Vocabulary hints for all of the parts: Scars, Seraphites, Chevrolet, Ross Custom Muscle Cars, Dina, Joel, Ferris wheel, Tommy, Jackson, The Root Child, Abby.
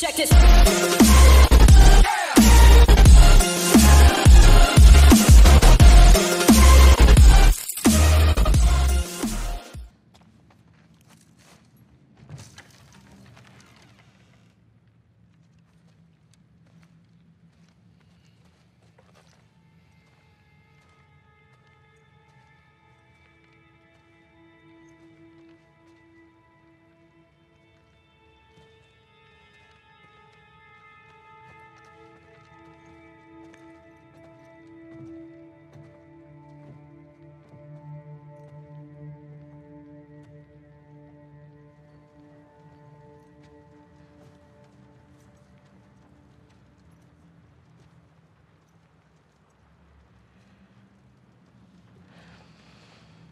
Check this.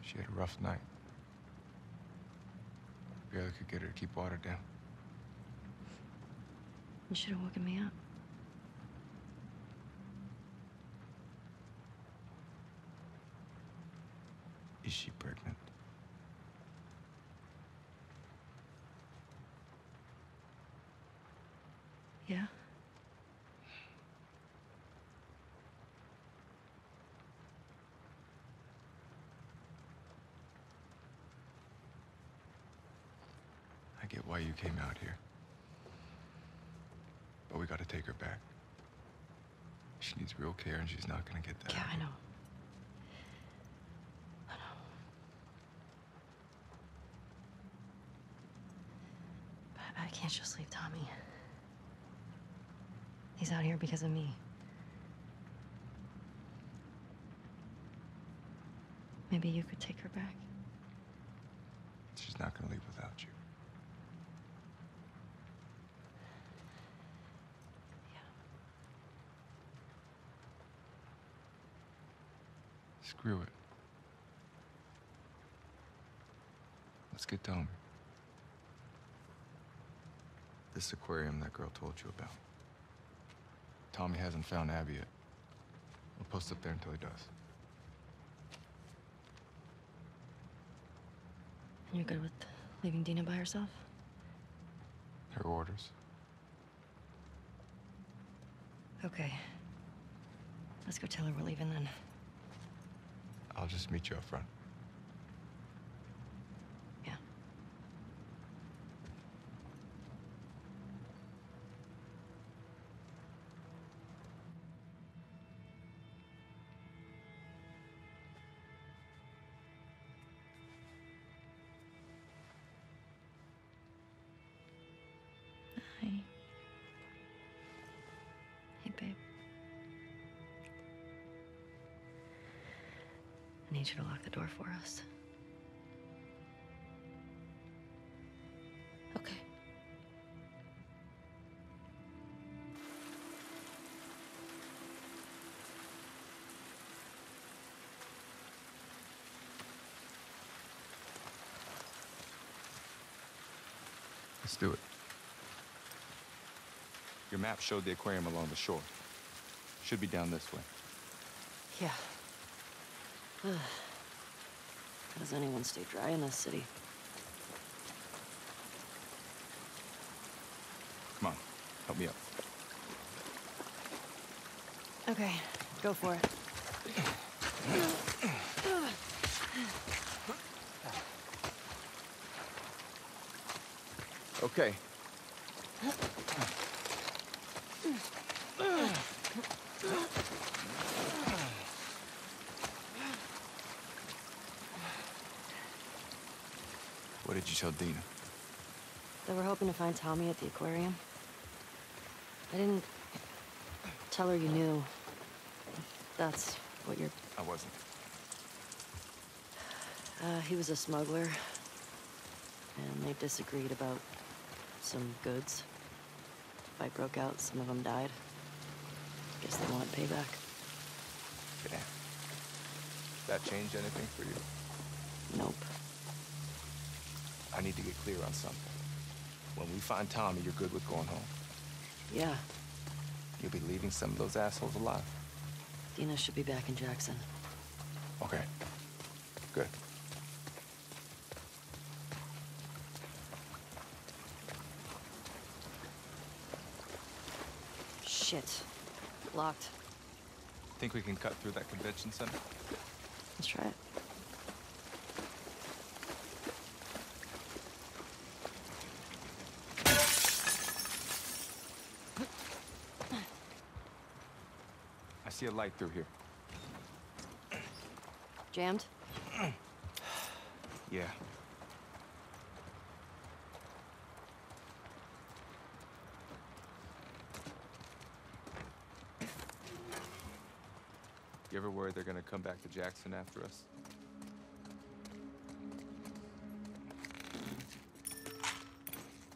She had a rough night. Barely could get her to keep water down. You should have woken me up. Is she pregnant? Yeah. I get why you came out here, but we gotta take her back. She needs real care and she's not gonna get that. Yeah, I know. I know. But I can't just leave Tommy. He's out here because of me. Maybe you could take her back. She's not gonna leave without you. Screw it. Let's get Tommy. This aquarium that girl told you about. Tommy hasn't found Abby yet. We'll post up there until he does. And you're good with leaving Dina by herself? Her orders. Okay. Let's go tell her we're leaving then. I'll just meet you up front. Yeah. Hi. Hey, babe. I need you to lock the door for us. Okay. Let's do it. Your map showed the aquarium along the shore. Should be down this way. Yeah. How does anyone stay dry in this city? Come on, help me up. Okay, go for it. Okay. What did you tell Dina? That we're hoping to find Tommy at the aquarium. I didn't tell her you knew. That's what you're... I wasn't. He was a smuggler. And they disagreed about some goods. The fight broke out, some of them died. Guess they wanted payback. Yeah. That changed anything for you? Nope. I need to get clear on something. When we find Tommy, you're good with going home. Yeah. You'll be leaving some of those assholes alive. Dina should be back in Jackson. Okay. Good. Shit. Locked. Think we can cut through that convention center? Let's try it. I see a light through here. Jammed? Yeah. You ever worry they're gonna come back to Jackson after us?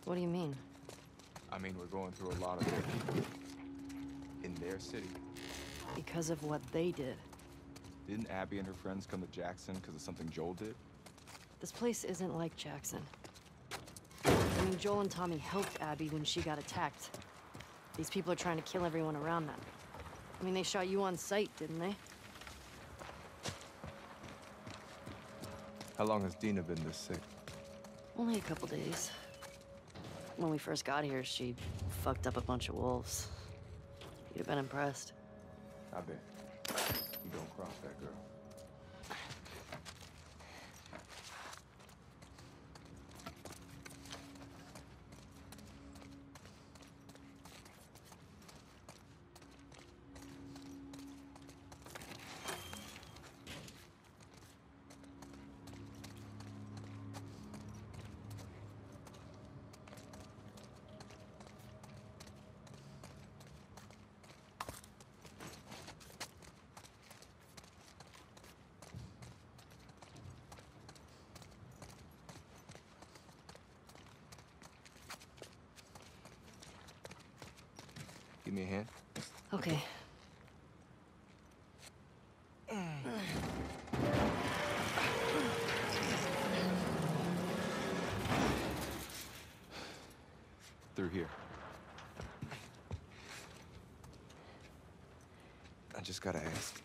What do you mean? I mean, we're going through a lot of their people in their city. Because of what they did. Didn't Abby and her friends come to Jackson because of something Joel did? This place isn't like Jackson. I mean, Joel and Tommy helped Abby when she got attacked. These people are trying to kill everyone around them. I mean, they shot you on sight, didn't they? How long has Dina been this sick? Only a couple days. When we first got here, she fucked up a bunch of wolves. You'd have been impressed. I bet. You don't cross that girl. Give me a hand. Okay. Through here. I just gotta ask.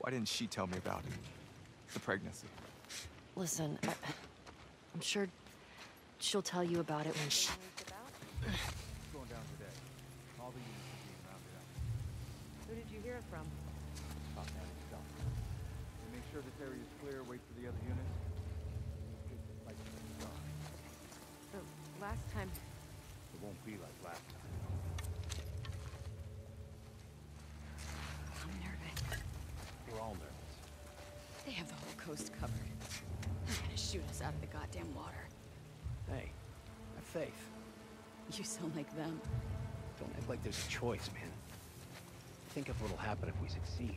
Why didn't she tell me about it? The pregnancy. Listen, I'm sure she'll tell you about it when she... Who did you hear it from? Top man himself. To make sure this area is clear, wait for the other units. So, last time. It won't be like last time. I'm nervous. We're all nervous. They have the whole coast covered. They're gonna shoot us out of the goddamn water. Hey, have faith. You sound like them. Don't act like there's a choice, man. Think of what'll happen if we succeed.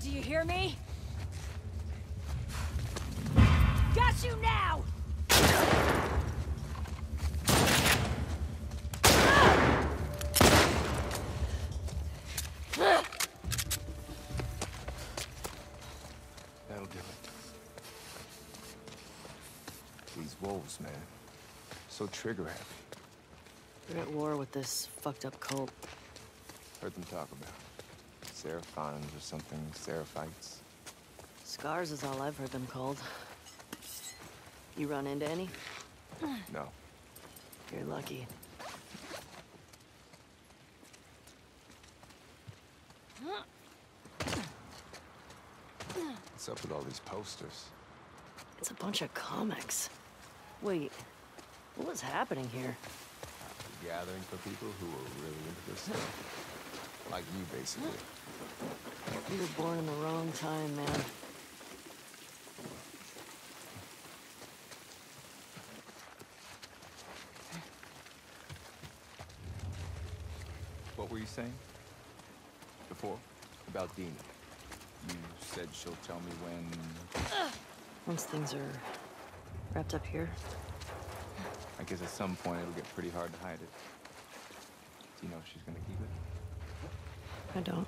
Do you hear me? Got you now! wolves, man. So trigger happy. They're at war with this fucked up cult. Heard them talk about it. Seraphons or something, Seraphites. Scars is all I've heard them called. You run into any? No. You're lucky. What's up with all these posters? It's a bunch of comics. Wait, what was happening here? A gathering for people who were really into this stuff. Like you, basically. You were born in the wrong time, man. What were you saying? Before? About Dina. You said she'll tell me when... Once things are wrapped up here. I guess at some point it'll get pretty hard to hide it. Do you know if she's gonna keep it? I don't.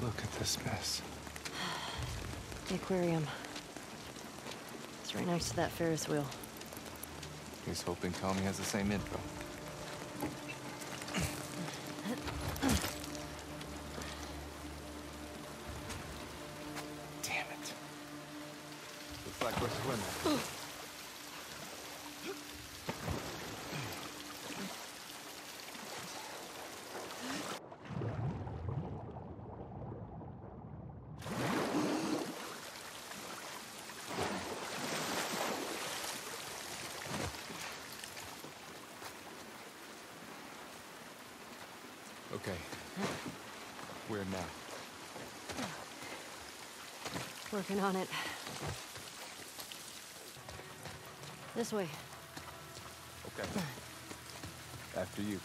Look at this mess. The aquarium. It's right next to that Ferris wheel. He's hoping Tommy has the same info. Damn it. Looks like we're swimming. Okay. Where now? Working on it. This way. Okay. After you.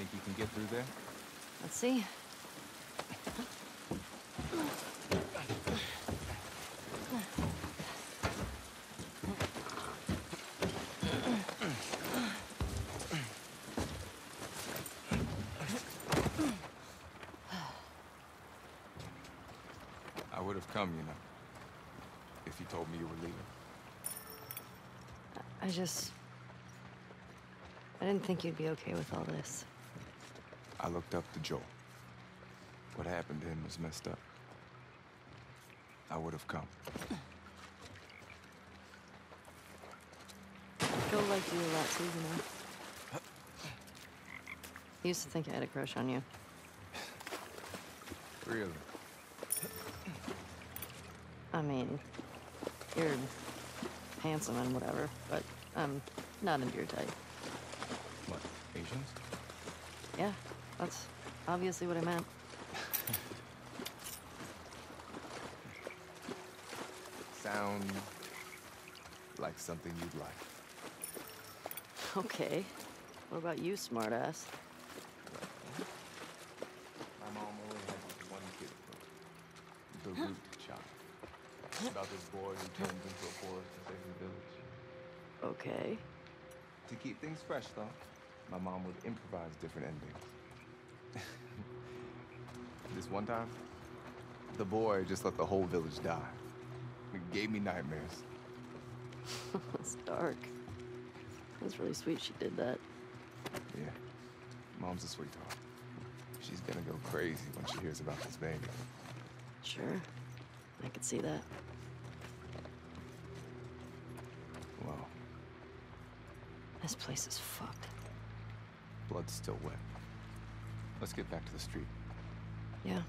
Think you can get through there? Let's see. I would have come, you know, if you told me you were leaving. I didn't think you'd be okay with all this. I looked up to Joel. What happened to him was messed up. I would have come. Joel liked you a lot too, you know. He used to think I had a crush on you. Really? I mean, you're handsome and whatever, but I'm not into your type. What, Asians? Yeah. That's obviously what I meant. Sound like something you'd like. Okay. What about you, smartass? My mom only had this one kid. The Root Child. It's about this boy who turns into a forest to save the village. Okay. To keep things fresh, though, my mom would improvise different endings. This one time, the boy just let the whole village die. It gave me nightmares. It's dark. It's really sweet she did that. Yeah. Mom's a sweetheart. She's gonna go crazy when she hears about this baby. Sure. I could see that. Wow. This place is fucked. Blood's still wet. Let's get back to the street. Yeah.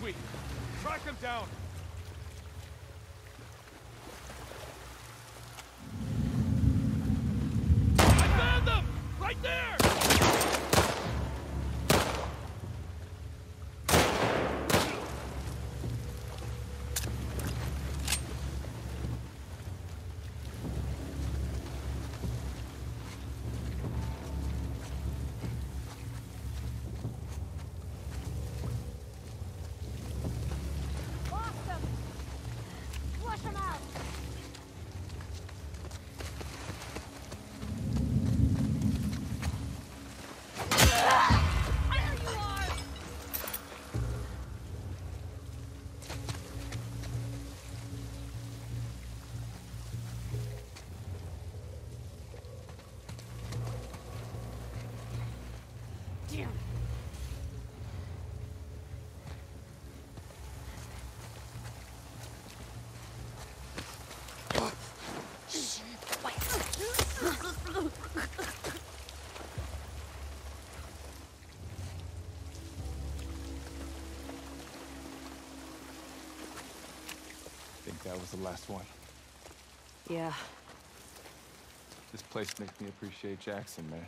Sweet. Track them down. I found them! Right there! That was the last one. Yeah. This place makes me appreciate Jackson, man.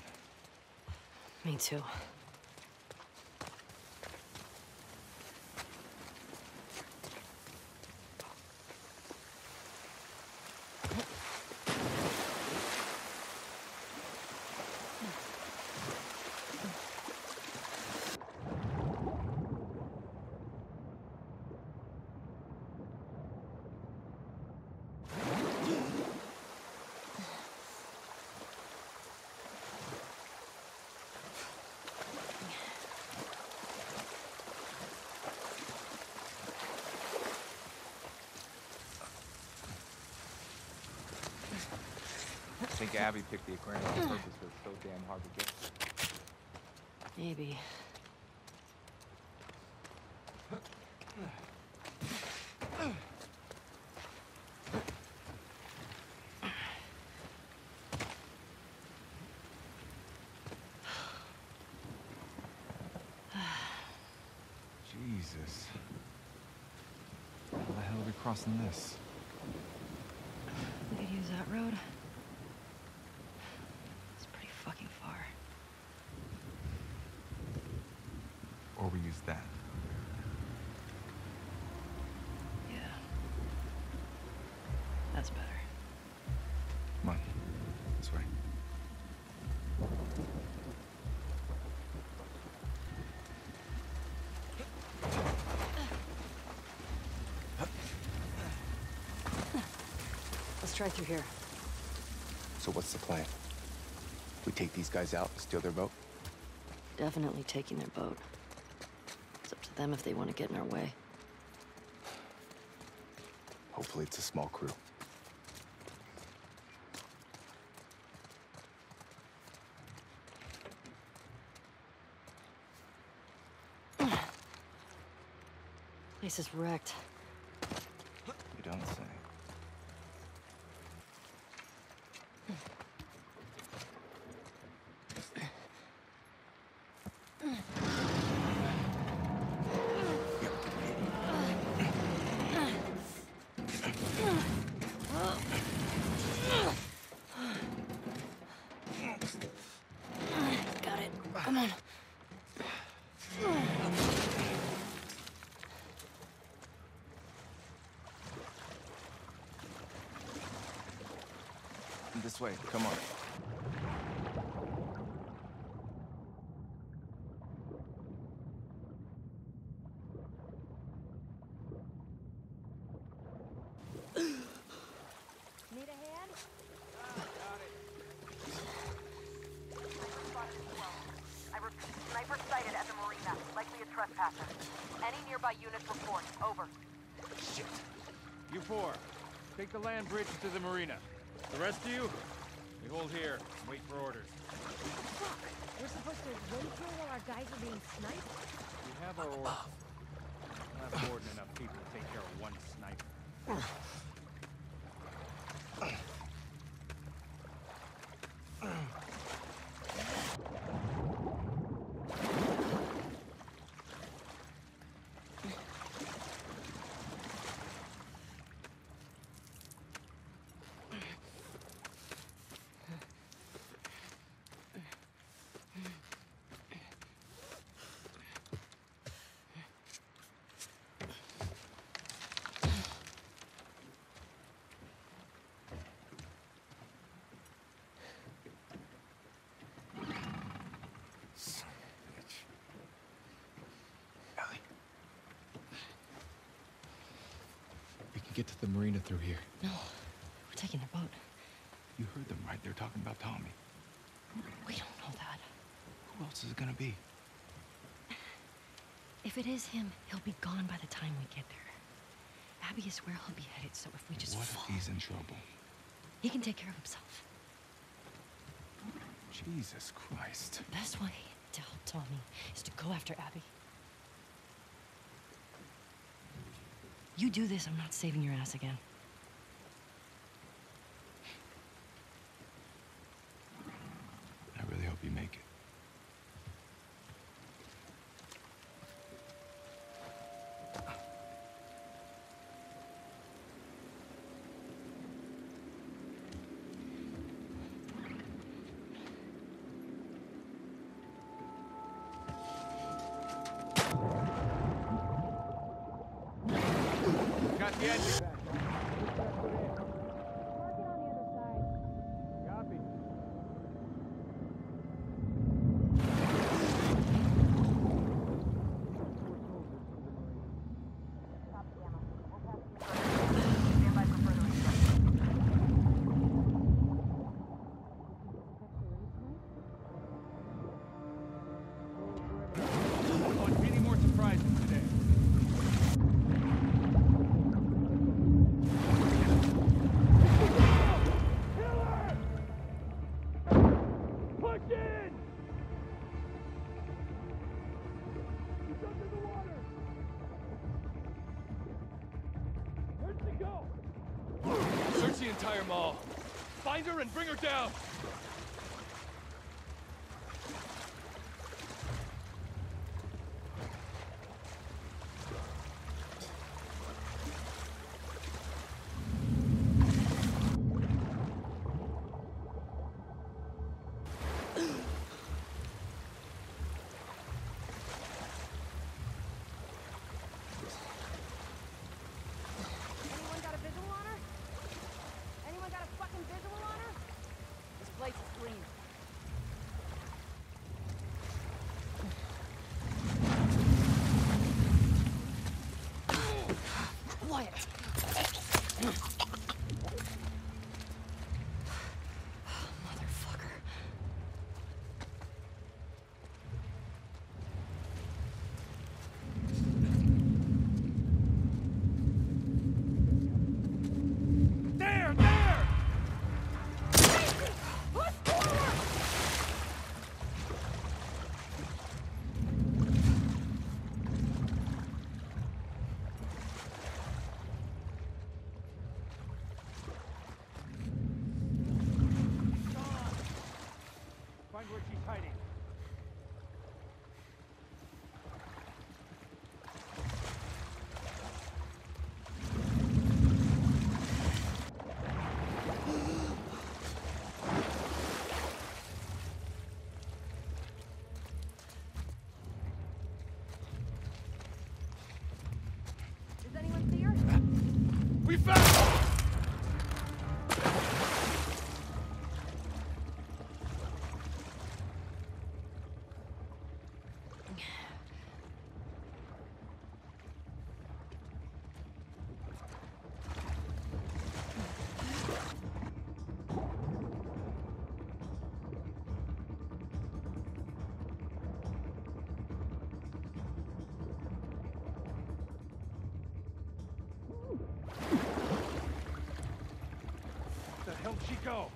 Me too. I think Abby picked the aquarium on purpose, but it's so damn hard to get. Maybe. Jesus. How the hell are we crossing this? We could use that road. That. Yeah. That's better. Come on. This way. Let's try through here. So what's the plan? We take these guys out, steal their boat? Definitely taking their boat. Them if they want to get in our way. Hopefully it's a small crew. Place is wrecked. You don't say. This way, come on. Need a hand? Got it. I repeat, sniper sighted at the marina, likely a trespasser. Any nearby units report. Over. Shit. You four, take the land bridge to the marina. The rest of you, we hold here and wait for orders. Fuck! We're supposed to wait here while our guys are being sniped? We have our orders. We're not more than enough people to take care of one sniper. Get to the marina through here. No, we're taking their boat. You heard them, right? They're talking about Tommy. We don't know that. Who else is it gonna be? If it is him, he'll be gone by the time we get there. Abby is where he'll be headed, so if we just follow... What if he's in trouble? He can take care of himself. Jesus Christ. The best way to help Tommy is to go after Abby. You do this, I'm not saving your ass again. I really hope you make it. Yes. Entire mall. Find her and bring her down. We found him! Go.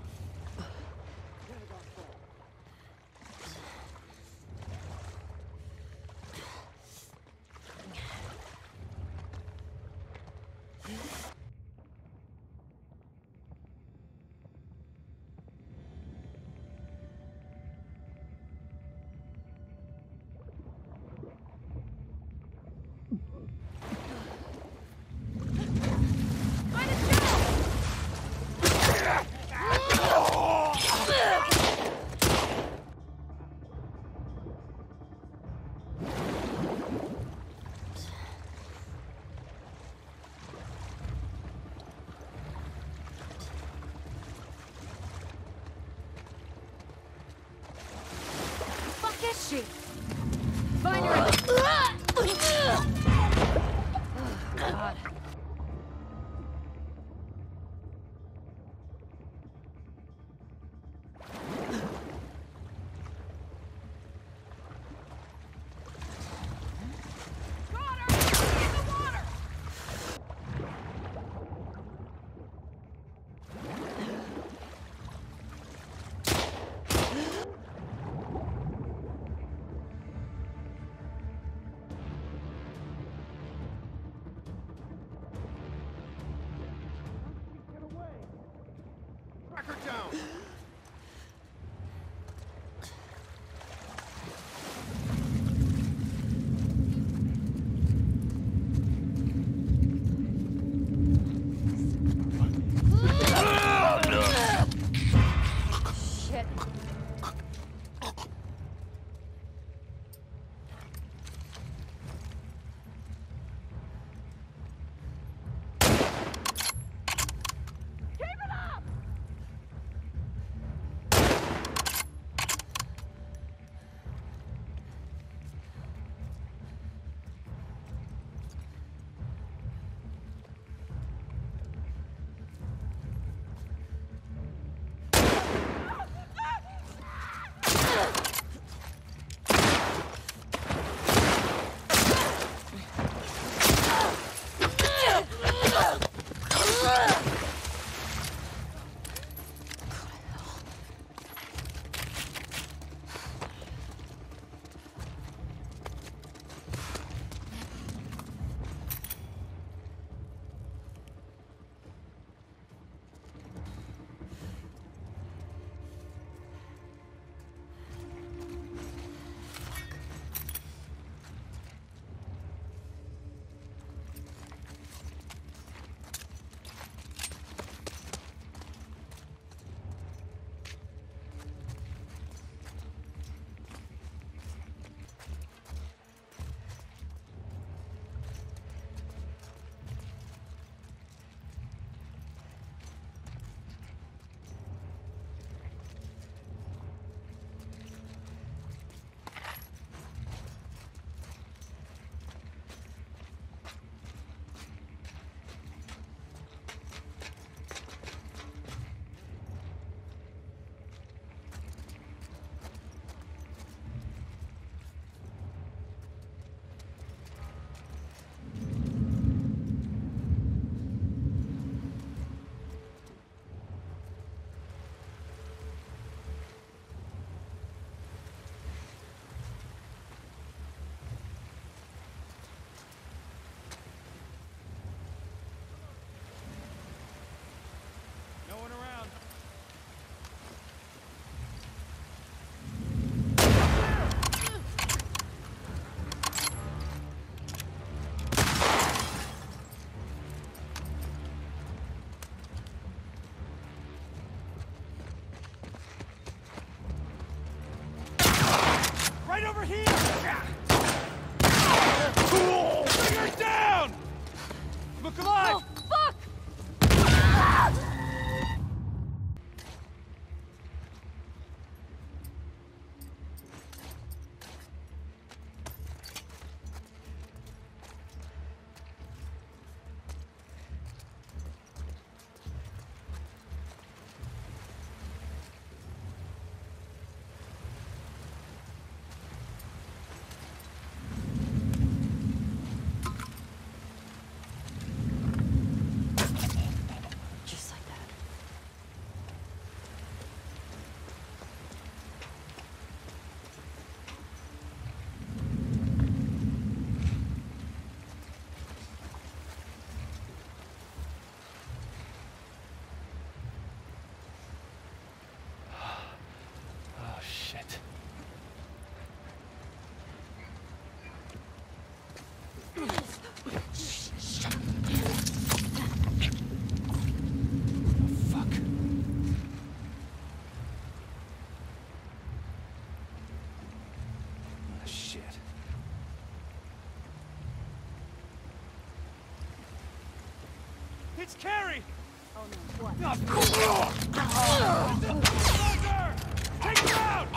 Fingers down! Look alive! Oh, fuck! It's Carrie! Oh no, what? Take him out!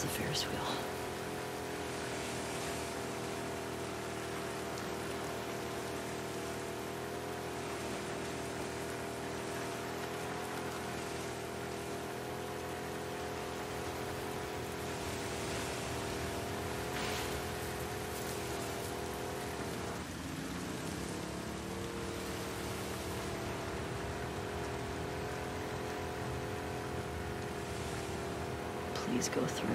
The Ferris wheel. Please go through.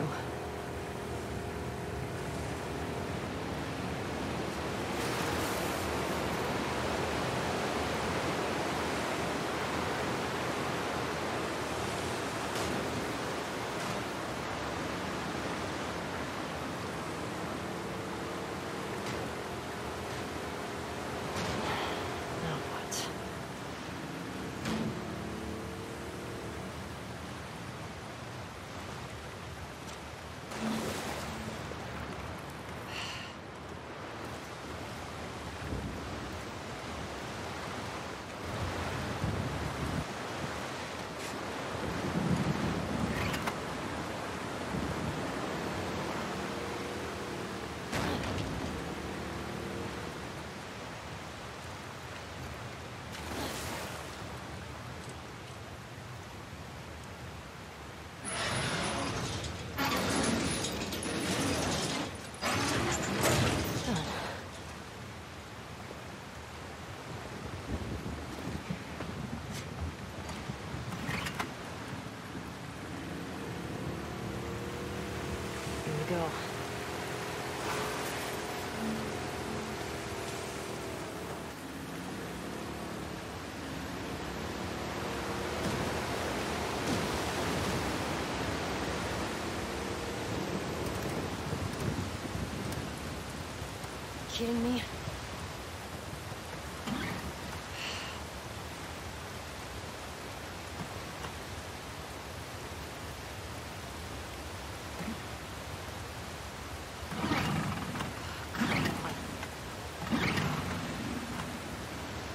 Kidding me?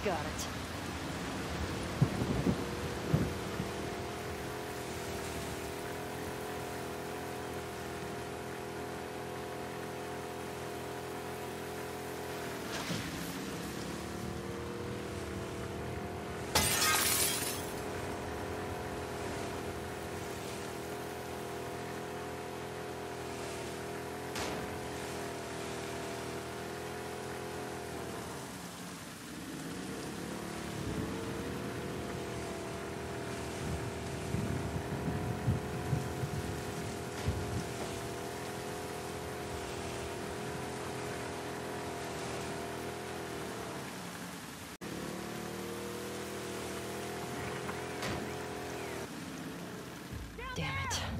Got it. Damn it.